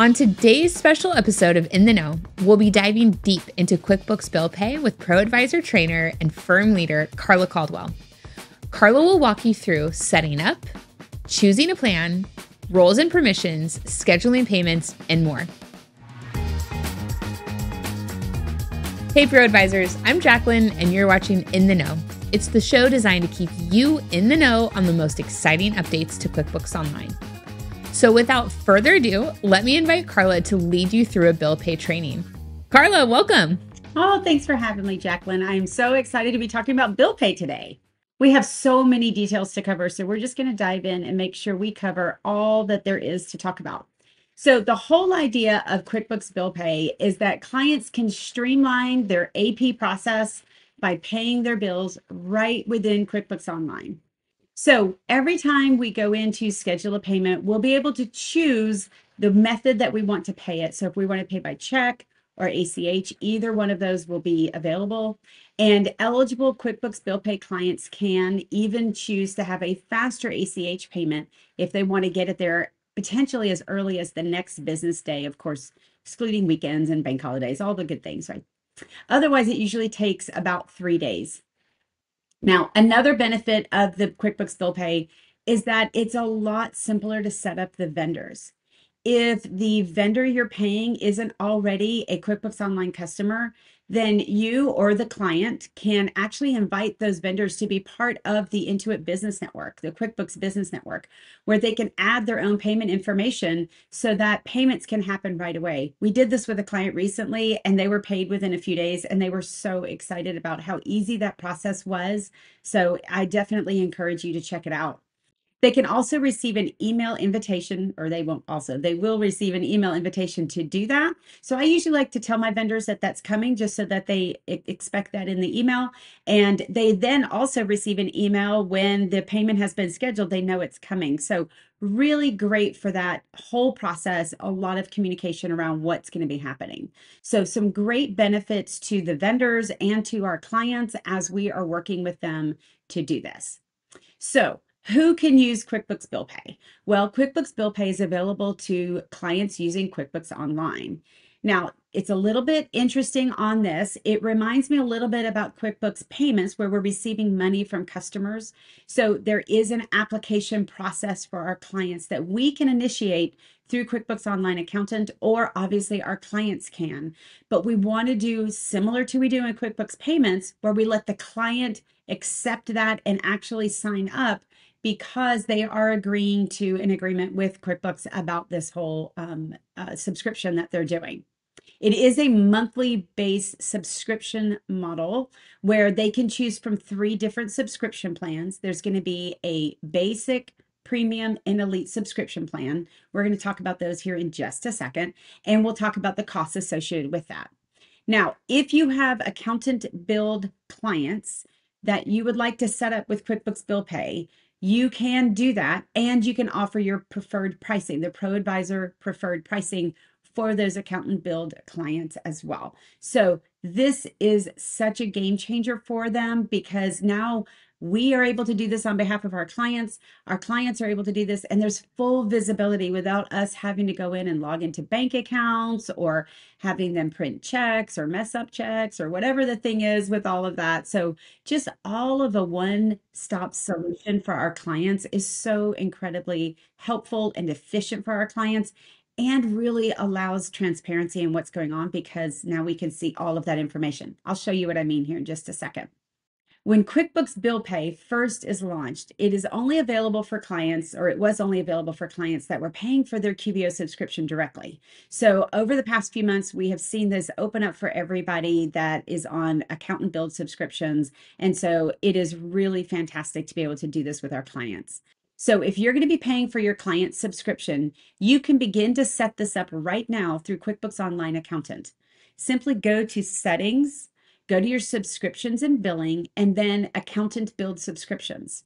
On today's special episode of In The Know, we'll be diving deep into QuickBooks Bill Pay with ProAdvisor trainer and firm leader, Carla Caldwell. Carla will walk you through setting up, choosing a plan, roles and permissions, scheduling payments, and more. Hey ProAdvisors, I'm Jacqueline and you're watching In The Know. It's the show designed to keep you in the know on the most exciting updates to QuickBooks Online. So without further ado, let me invite Carla to lead you through a bill pay training. Carla, welcome. Oh, thanks for having me, Jacqueline. I'm so excited to be talking about bill pay today. We have so many details to cover, so we're just going to dive in and make sure we cover all that there is to talk about. So the whole idea of QuickBooks Bill Pay is that clients can streamline their AP process by paying their bills right within QuickBooks Online. So every time we go in to schedule a payment, we'll be able to choose the method that we want to pay it. So if we want to pay by check or ACH, either one of those will be available. And eligible QuickBooks Bill Pay clients can even choose to have a faster ACH payment if they want to get it there potentially as early as the next business day, of course, excluding weekends and bank holidays, all the good things, right? Otherwise, it usually takes about 3 days. Now, another benefit of the QuickBooks Bill Pay is that it's a lot simpler to set up the vendors. If the vendor you're paying isn't already a QuickBooks Online customer, then you or the client can actually invite those vendors to be part of the Intuit Business Network, the QuickBooks Business Network, where they can add their own payment information so that payments can happen right away. We did this with a client recently and they were paid within a few days and they were so excited about how easy that process was. So I definitely encourage you to check it out. They can also receive an email invitation, or they won't also, they will receive an email invitation to do that. So I usually like to tell my vendors that that's coming just so that they expect that in the email. And they then also receive an email when the payment has been scheduled, they know it's coming. So really great for that whole process, a lot of communication around what's going to be happening. So some great benefits to the vendors and to our clients as we are working with them to do this. So who can use QuickBooks Bill Pay? Well, QuickBooks Bill Pay is available to clients using QuickBooks Online. Now, it's a little bit interesting on this. It reminds me a little bit about QuickBooks Payments, where we're receiving money from customers. So there is an application process for our clients that we can initiate through QuickBooks Online Accountant, or obviously our clients can. But we want to do similar to we do in QuickBooks Payments, where we let the client accept that and actually sign up, because they are agreeing to an agreement with QuickBooks about this whole subscription that they're doing. It is a monthly based subscription model where they can choose from 3 different subscription plans. There's going to be a basic, premium, and elite subscription plan. We're going to talk about those here in just a second, and we'll talk about the costs associated with that. Now, if you have accountant billed clients that you would like to set up with QuickBooks Bill Pay, you can do that, and you can offer your preferred pricing, the ProAdvisor preferred pricing for those accountant billed clients as well. So this is such a game changer for them, because now we are able to do this on behalf of our clients are able to do this, and there's full visibility without us having to go in and log into bank accounts or having them print checks or mess up checks or whatever the thing is with all of that. So just all of a one-stop solution for our clients is so incredibly helpful and efficient for our clients, and really allows transparency in what's going on, because now we can see all of that information. I'll show you what I mean here in just a second. When QuickBooks Bill Pay first is launched, it is only available for clients, or it was only available for clients that were paying for their QBO subscription directly. So over the past few months, we have seen this open up for everybody that is on accountant billed subscriptions. And so it is really fantastic to be able to do this with our clients. So if you're going to be paying for your client's subscription, you can begin to set this up right now through QuickBooks Online Accountant. Simply go to Settings, go to your subscriptions and billing, and then accountant billed subscriptions.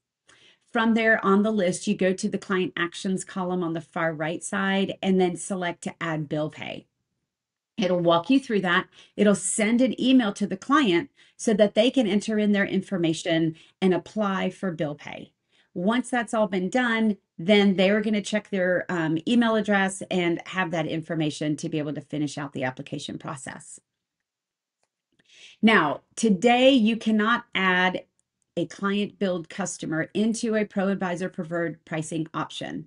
From there on the list, you go to the client actions column on the far right side and then select to add bill pay. It'll walk you through that. It'll send an email to the client so that they can enter in their information and apply for bill pay. Once that's all been done, then they're going to check their email address and have that information to be able to finish out the application process. Now, today you cannot add a client billed customer into a ProAdvisor preferred pricing option.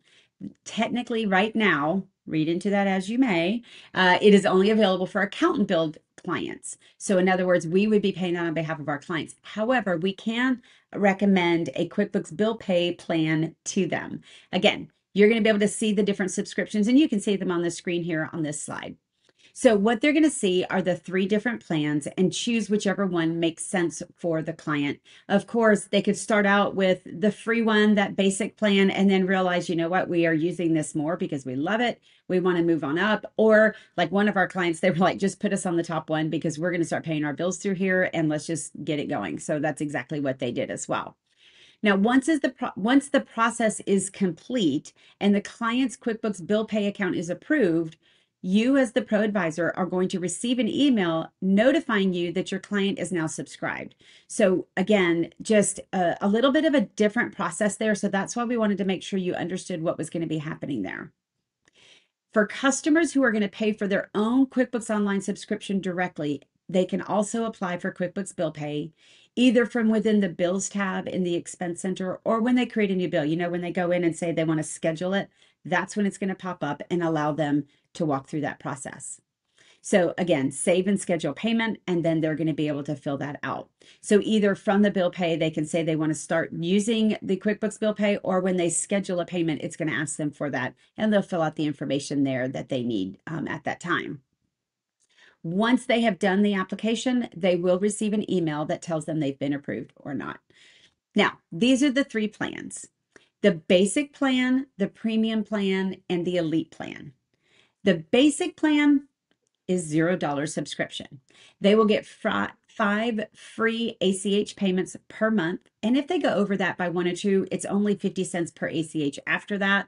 Technically, right now, read into that as you may, it is only available for accountant billed clients. So in other words, we would be paying that on behalf of our clients. However, we can recommend a QuickBooks Bill Pay plan to them. Again, you're going to be able to see the different subscriptions, and you can see them on the screen here on this slide. So what they're going to see are the three different plans and choose whichever one makes sense for the client. Of course, they could start out with the free one, that basic plan, and then realize, you know what, we are using this more because we love it. We want to move on up. Or like one of our clients, they were like, just put us on the top one because we're going to start paying our bills through here and let's just get it going. So that's exactly what they did as well. Now, once the process is complete and the client's QuickBooks Bill Pay account is approved, you as the ProAdvisor are going to receive an email notifying you that your client is now subscribed. So again, just a little bit of a different process there. So that's why we wanted to make sure you understood what was going to be happening there. For customers who are going to pay for their own QuickBooks Online subscription directly, they can also apply for QuickBooks Bill Pay, either from within the Bills tab in the Expense Center or when they create a new bill. You know, when they go in and say they want to schedule it, that's when it's going to pop up and allow them to walk through that process. So again, save and schedule payment, and then they're going to be able to fill that out. So either from the Bill Pay, they can say they want to start using the QuickBooks Bill Pay, or when they schedule a payment, it's going to ask them for that, and they'll fill out the information there that they need at that time. Once they have done the application, they will receive an email that tells them they've been approved or not. Now, these are the three plans: the basic plan, the premium plan, and the elite plan. The basic plan is $0 subscription. They will get 5 free ACH payments per month. And if they go over that by 1 or 2, it's only 50 cents per ACH after that.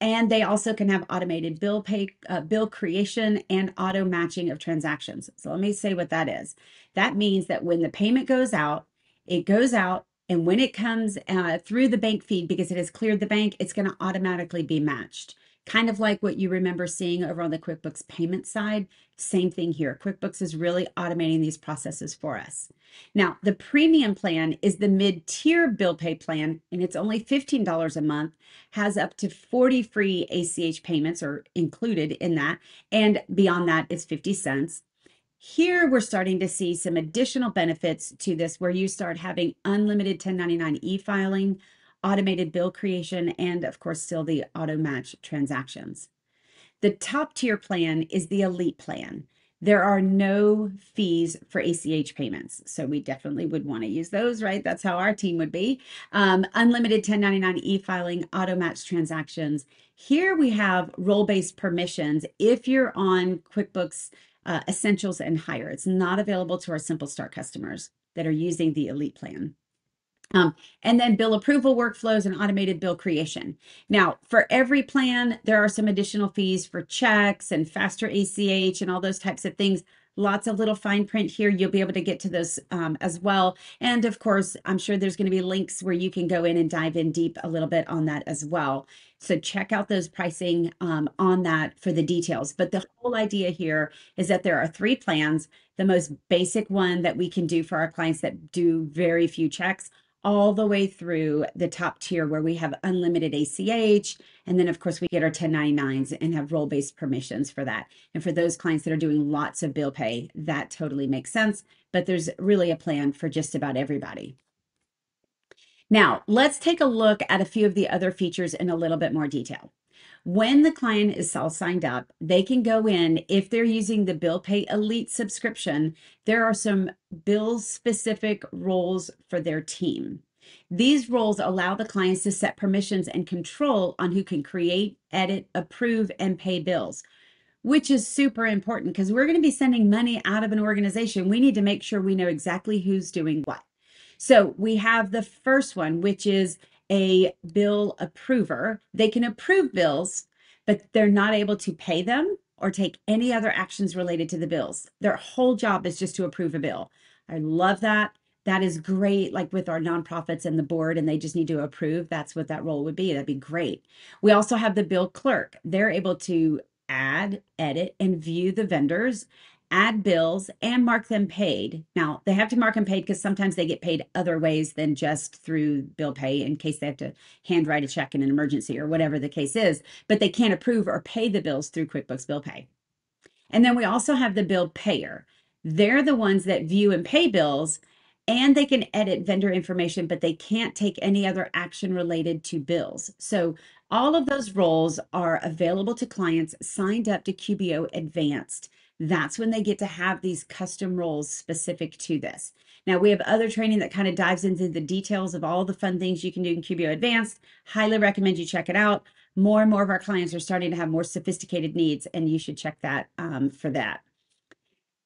And they also can have automated bill pay, bill creation and auto matching of transactions. So let me say what that is. That means that when the payment goes out, it goes out. And when it comes through the bank feed, because it has cleared the bank, it's going to automatically be matched. Kind of like what you remember seeing over on the QuickBooks payment side. Same thing here. QuickBooks is really automating these processes for us. Now, the premium plan is the mid-tier bill pay plan, and it's only $15 a month, has up to 40 free ACH payments are included in that, and beyond that, it's 50 cents. Here, we're starting to see some additional benefits to this where you start having unlimited 1099 e-filing, automated bill creation, and of course, still the auto match transactions. The top tier plan is the elite plan. There are no fees for ACH payments, so we definitely would want to use those, right? That's how our team would be. Unlimited 1099 e-filing, auto match transactions. Here we have role-based permissions if you're on QuickBooks Essentials and higher. It's not available to our Simple Start customers that are using the elite plan. And then bill approval workflows and automated bill creation. Now, for every plan, there are some additional fees for checks and faster ACH and all those types of things. Lots of little fine print here. You'll be able to get to those as well. And of course, I'm sure there's going to be links where you can go in and dive in deep a little bit on that as well. So check out those pricing on that for the details. But the whole idea here is that there are three plans. The most basic one that we can do for our clients that do very few checks, all the way through the top tier where we have unlimited ACH. And then of course we get our 1099s and have role-based permissions for that. And for those clients that are doing lots of bill pay, that totally makes sense, but there's really a plan for just about everybody. Now, let's take a look at a few of the other features in a little bit more detail. When the client is all signed up, they can go in. If they're using the Bill Pay Elite subscription, there are some bill-specific roles for their team. These roles allow the clients to set permissions and control on who can create, edit, approve, and pay bills, which is super important because we're going to be sending money out of an organization. We need to make sure we know exactly who's doing what. So we have the first one, which is a bill approver. They can approve bills, but they're not able to pay them or take any other actions related to the bills. Their whole job is just to approve a bill. I love that. that is great, like with our nonprofits and the board, and they just need to approve. That's what that role would be. That'd be great. We also have the bill clerk. They're able to add, edit, and view the vendors, add bills, and mark them paid. Now, they have to mark them paid because sometimes they get paid other ways than just through bill pay in case they have to handwrite a check in an emergency or whatever the case is, but they can't approve or pay the bills through QuickBooks Bill Pay. And then we also have the bill payer. They're the ones that view and pay bills, and they can edit vendor information, but they can't take any other action related to bills. So all of those roles are available to clients signed up to QBO Advanced. That's when they get to have these custom roles specific to this. Now, we have other training that kind of dives into the details of all the fun things you can do in QBO Advanced. Highly recommend you check it out. More and more of our clients are starting to have more sophisticated needs, and you should check that for that.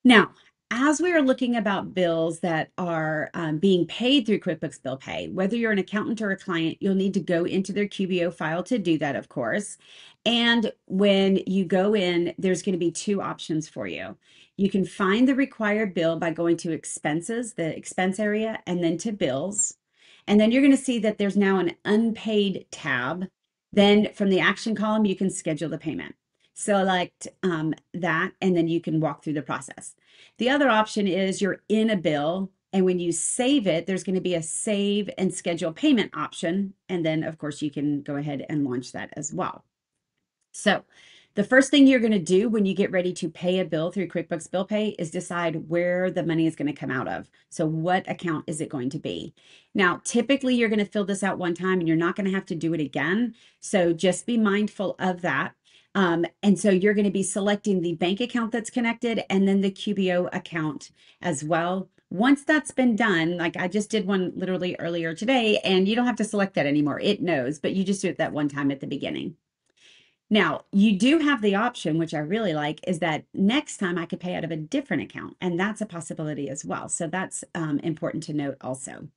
Now, as we are looking about bills that are being paid through QuickBooks Bill Pay, whether you're an accountant or a client, you'll need to go into their QBO file to do that, of course. And when you go in, there's going to be two options for you. You can find the required bill by going to expenses, the expense area, and then to bills. And then you're going to see that there's now an unpaid tab. Then from the action column, you can schedule the payment. Select that, and then you can walk through the process. The other option is you're in a bill, and when you save it, there's going to be a save and schedule payment option. And then, of course, you can go ahead and launch that as well. So the first thing you're going to do when you get ready to pay a bill through QuickBooks Bill Pay is decide where the money is going to come out of. So what account is it going to be? Now, typically, you're going to fill this out one time, and you're not going to have to do it again. So just be mindful of that. And so you're going to be selecting the bank account that's connected and then the QBO account as well. Once that's been done, like I just did one literally earlier today, and you don't have to select that anymore. It knows, but you just do it that one time at the beginning. Now, you do have the option, which I really like, is that next time I could pay out of a different account, and that's a possibility as well. So that's important to note also.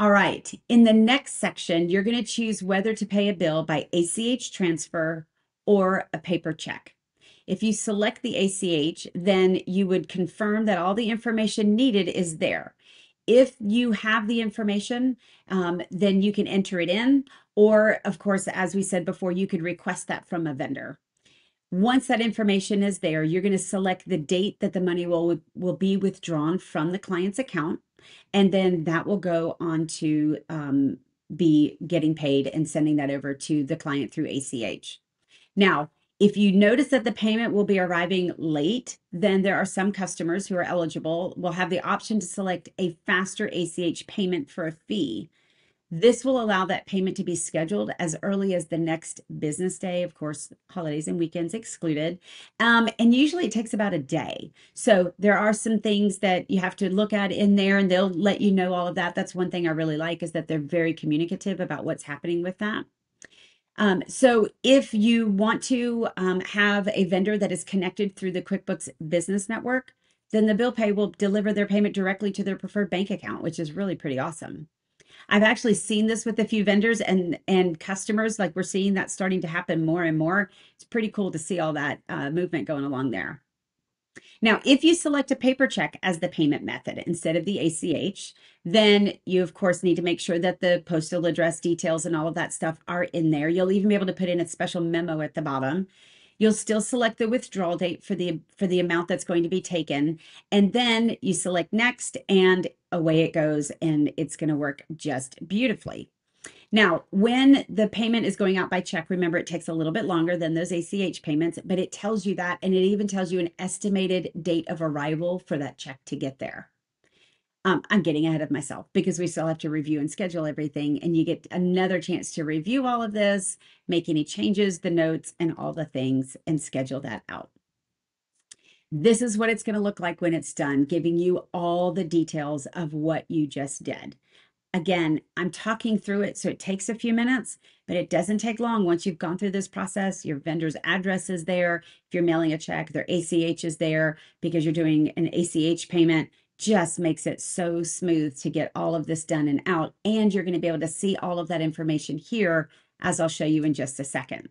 All right, in the next section, you're going to choose whether to pay a bill by ACH transfer or a paper check. If you select the ACH, then you would confirm that all the information needed is there. If you have the information, then you can enter it in, or of course, as we said before, you could request that from a vendor. Once that information is there, you're going to select the date that the money will be withdrawn from the client's account. And then that will go on to be getting paid and sending that over to the client through ACH. Now, if you notice that the payment will be arriving late, then there are some customers who are eligible will have the option to select a faster ACH payment for a fee. This will allow that payment to be scheduled as early as the next business day, of course, holidays and weekends excluded. And usually it takes about a day. So there are some things that you have to look at in there, and they'll let you know all of that. That's one thing I really like, is that they're very communicative about what's happening with that. So if you want to have a vendor that is connected through the QuickBooks Business Network, then the bill pay will deliver their payment directly to their preferred bank account, which is really pretty awesome. I've actually seen this with a few vendors and customers, like we're seeing that starting to happen more and more. It's pretty cool to see all that movement going along there. Now, if you select a paper check as the payment method instead of the ACH, then you, of course, need to make sure that the postal address details and all of that stuff are in there. You'll even be able to put in a special memo at the bottom. You'll still select the withdrawal date for the amount that's going to be taken. And then you select next, and away it goes, and it's going to work just beautifully. Now, when the payment is going out by check, remember it takes a little bit longer than those ACH payments, but it tells you that, and it even tells you an estimated date of arrival for that check to get there. I'm getting ahead of myself because we still have to review and schedule everything, and you get another chance to review all of this, make any changes, the notes, and all the things, and schedule that out. This is what it's going to look like when it's done, giving you all the details of what you just did. Again, I'm talking through it, so it takes a few minutes, but it doesn't take long. Once you've gone through this process, your vendor's address is there. If you're mailing a check, their ACH is there because you're doing an ACH payment. Just makes it so smooth to get all of this done and out. And you're going to be able to see all of that information here, as I'll show you in just a second.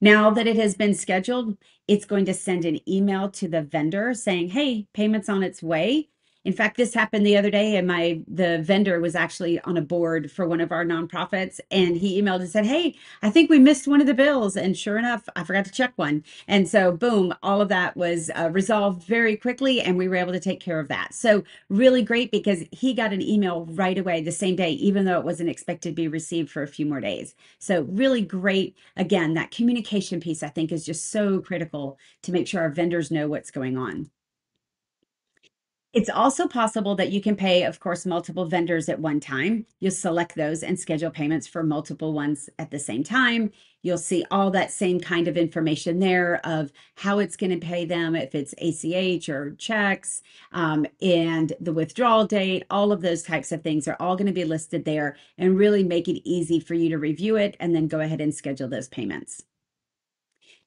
Now that it has been scheduled, it's going to send an email to the vendor saying, hey, payment's on its way. In fact, this happened the other day, and the vendor was actually on a board for one of our nonprofits, and he emailed and said, hey, I think we missed one of the bills. And sure enough, I forgot to check one. And so boom, all of that was resolved very quickly, and we were able to take care of that. So really great, because he got an email right away the same day, even though it wasn't expected to be received for a few more days. So really great. Again, that communication piece, I think, is just so critical to make sure our vendors know what's going on. It's also possible that you can pay, of course, multiple vendors at one time. You'll select those and schedule payments for multiple ones at the same time. You'll see all that same kind of information there of how it's going to pay them, if it's ACH or checks, and the withdrawal date. All of those types of things are all going to be listed there, and really make it easy for you to review it and then go ahead and schedule those payments.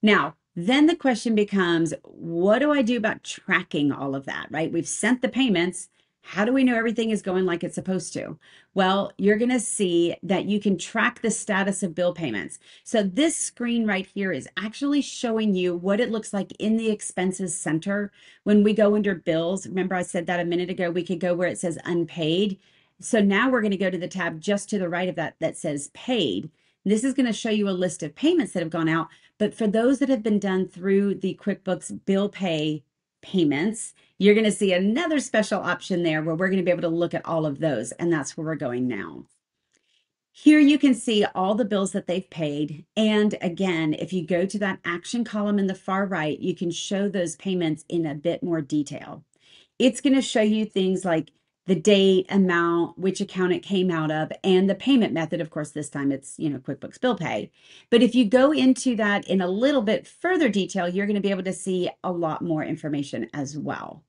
Now, then the question becomes, what do I do about tracking all of that, right? We've sent the payments. How do we know everything is going like it's supposed to? Well, you're going to see that you can track the status of bill payments. So this screen right here is actually showing you what it looks like in the expenses center. When we go under bills, remember I said that a minute ago, we could go where it says unpaid. So now we're going to go to the tab just to the right of that that says paid. This is going to show you a list of payments that have gone out, but for those that have been done through the QuickBooks Bill Pay payments, you're going to see another special option there where we're going to be able to look at all of those, and that's where we're going now. Here you can see all the bills that they've paid, and again, if you go to that action column in the far right, you can show those payments in a bit more detail. It's going to show you things like the date, amount, which account it came out of, and the payment method. Of course, this time it's, you know, QuickBooks Bill Pay. But if you go into that in a little bit further detail, you're going to be able to see a lot more information as well.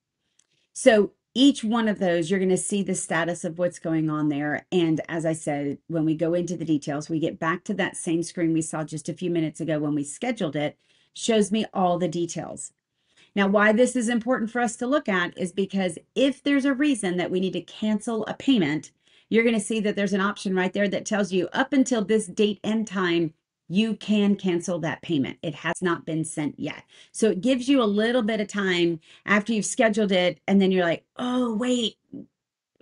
So each one of those, you're going to see the status of what's going on there. And as I said, when we go into the details, we get back to that same screen we saw just a few minutes ago when we scheduled it, shows me all the details. Now, why this is important for us to look at is because if there's a reason that we need to cancel a payment, you're going to see that there's an option right there that tells you up until this date and time, you can cancel that payment. It has not been sent yet. So it gives you a little bit of time after you've scheduled it, and then you're like, oh, wait,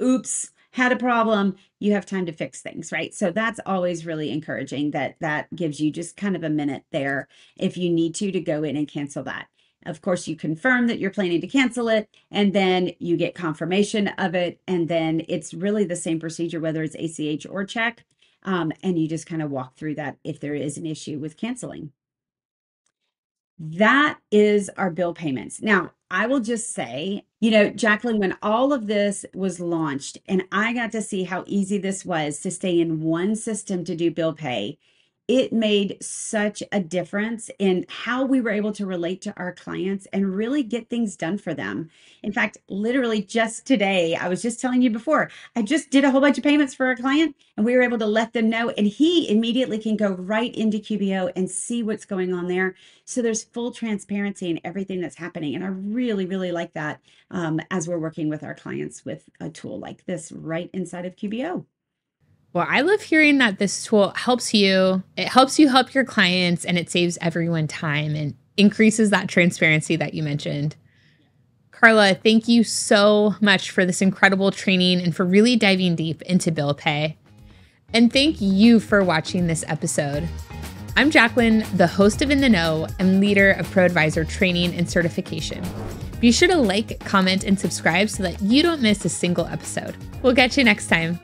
oops, had a problem. You have time to fix things, right? So that's always really encouraging that that gives you just kind of a minute there if you need to go in and cancel that. Of course, you confirm that you're planning to cancel it, and then you get confirmation of it. And then it's really the same procedure, whether it's ACH or check. And you just kind of walk through that if there is an issue with canceling. That is our bill payments. Now, I will just say, you know, Jacqueline, when all of this was launched and I got to see how easy this was to stay in one system to do bill pay, it made such a difference in how we were able to relate to our clients and really get things done for them. In fact, literally just today, I was just telling you before, I just did a whole bunch of payments for a client, and we were able to let them know, and he immediately can go right into QBO and see what's going on there. So there's full transparency in everything that's happening. And I really, really like that as we're working with our clients with a tool like this right inside of QBO. Well, I love hearing that this tool helps you. It helps you help your clients, and it saves everyone time and increases that transparency that you mentioned. Carla, thank you so much for this incredible training and for really diving deep into bill pay. And thank you for watching this episode. I'm Jacqueline, the host of In The Know and leader of ProAdvisor training and certification. Be sure to like, comment, and subscribe so that you don't miss a single episode. We'll catch you next time.